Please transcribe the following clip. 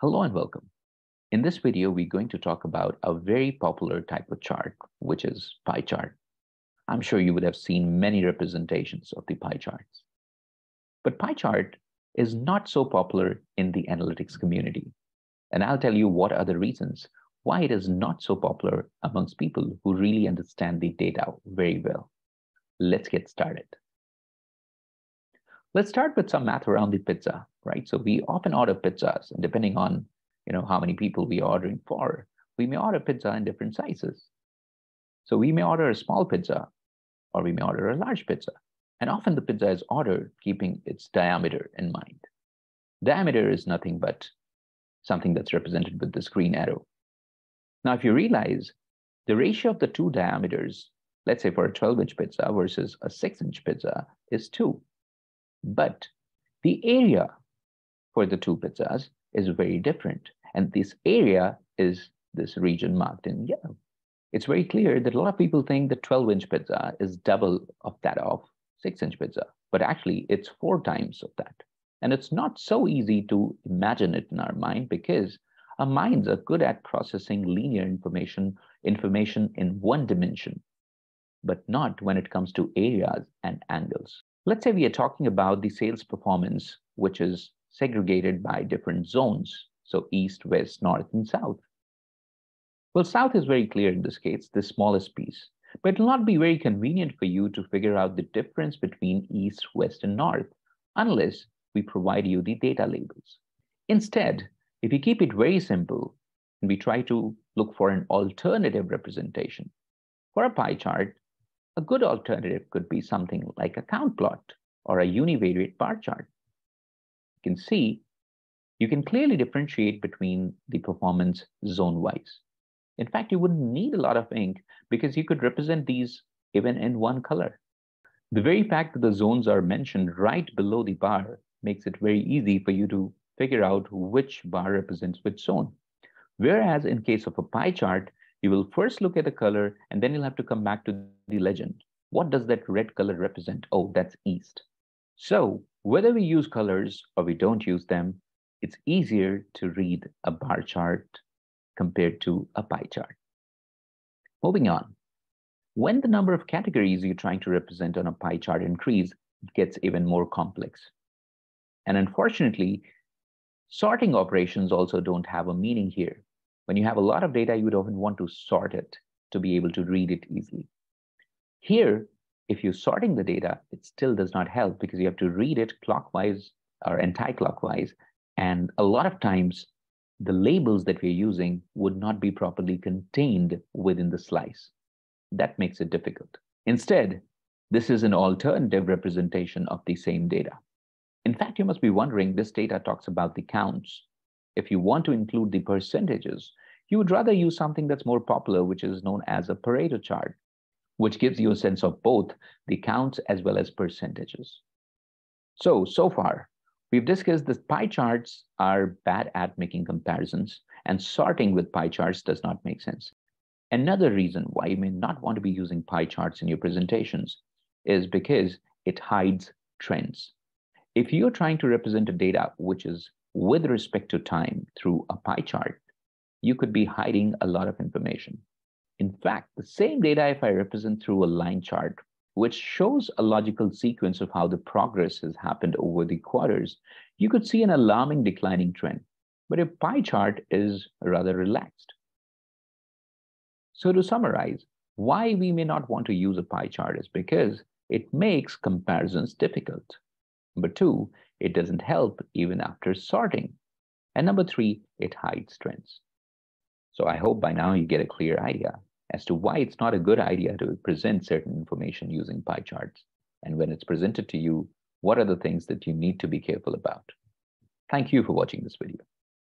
Hello and welcome. In this video, we're going to talk about a very popular type of chart, which is pie chart. I'm sure you would have seen many representations of the pie charts. But pie chart is not so popular in the analytics community. And I'll tell you what are the reasons why it is not so popular amongst people who really understand the data very well. Let's get started. Let's start with some math around the pizza, right? So we often order pizzas, and depending on how many people we are ordering for, we may order pizza in different sizes. So we may order a small pizza, or we may order a large pizza. And often the pizza is ordered keeping its diameter in mind. Diameter is nothing but something that's represented with this green arrow. Now, if you realize the ratio of the two diameters, let's say for a 12-inch pizza versus a 6-inch pizza is 2. But the area for the two pizzas is very different. And this area is this region marked in yellow. It's very clear that a lot of people think the 12-inch pizza is double of that of 6-inch pizza, but actually it's 4 times of that. And it's not so easy to imagine it in our mind because our minds are good at processing linear information in one dimension, but not when it comes to areas and angles. Let's say we are talking about the sales performance, which is segregated by different zones. So east, west, north, and south. Well, south is very clear in this case, the smallest piece, but it'll not be very convenient for you to figure out the difference between east, west, and north, unless we provide you the data labels. Instead, if you keep it very simple, and we try to look for an alternative representation for a pie chart, a good alternative could be something like a count plot or a univariate bar chart. You can see, you can clearly differentiate between the performance zone-wise. In fact, you wouldn't need a lot of ink because you could represent these even in one color. The very fact that the zones are mentioned right below the bar makes it very easy for you to figure out which bar represents which zone. Whereas in case of a pie chart, you will first look at the color, and then you'll have to come back to the legend. What does that red color represent? Oh, that's east. So whether we use colors or we don't use them, it's easier to read a bar chart compared to a pie chart. Moving on, when the number of categories you're trying to represent on a pie chart increase, it gets even more complex. And unfortunately, sorting operations also don't have a meaning here. When you have a lot of data, you would often want to sort it to be able to read it easily. Here, if you're sorting the data, it still does not help because you have to read it clockwise or anti-clockwise. And a lot of times, the labels that we're using would not be properly contained within the slice. That makes it difficult. Instead, this is an alternative representation of the same data. In fact, you must be wondering, this data talks about the counts. If you want to include the percentages, you would rather use something that's more popular, which is known as a Pareto chart, which gives you a sense of both the counts as well as percentages. So far, we've discussed that pie charts are bad at making comparisons, and sorting with pie charts does not make sense. Another reason why you may not want to be using pie charts in your presentations is because it hides trends. If you're trying to represent a data which is with respect to time through a pie chart, you could be hiding a lot of information. In fact, the same data if I represent through a line chart, which shows a logical sequence of how the progress has happened over the quarters, you could see an alarming declining trend. But a pie chart is rather relaxed. So to summarize, why we may not want to use a pie chart is because it makes comparisons difficult. Number two, it doesn't help even after sorting. And number three, it hides trends. So I hope by now you get a clear idea as to why it's not a good idea to present certain information using pie charts. And when it's presented to you, what are the things that you need to be careful about? Thank you for watching this video.